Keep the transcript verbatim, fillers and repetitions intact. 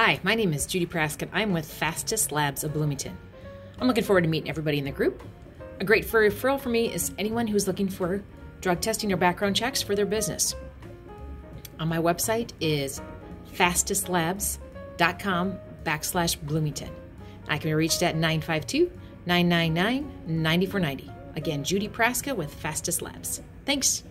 Hi, my name is Judy Praska and I'm with Fastest Labs of Bloomington. I'm looking forward to meeting everybody in the group. A great free referral for me is anyone who's looking for drug testing or background checks for their business. On my website is fastestlabs.com backslash Bloomington. I can be reached at nine five two, nine nine nine, nine four nine zero. Again, Judy Praska with Fastest Labs. Thanks.